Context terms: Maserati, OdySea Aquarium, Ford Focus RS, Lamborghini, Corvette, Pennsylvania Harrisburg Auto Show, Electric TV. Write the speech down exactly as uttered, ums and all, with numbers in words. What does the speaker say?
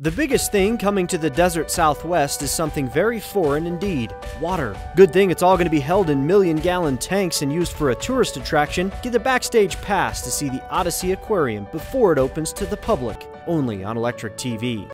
The biggest thing coming to the desert southwest is something very foreign indeed, water. Good thing it's all going to be held in million gallon tanks and used for a tourist attraction. Get the backstage pass to see the OdySea Aquarium before it opens to the public, only on ElectricTV.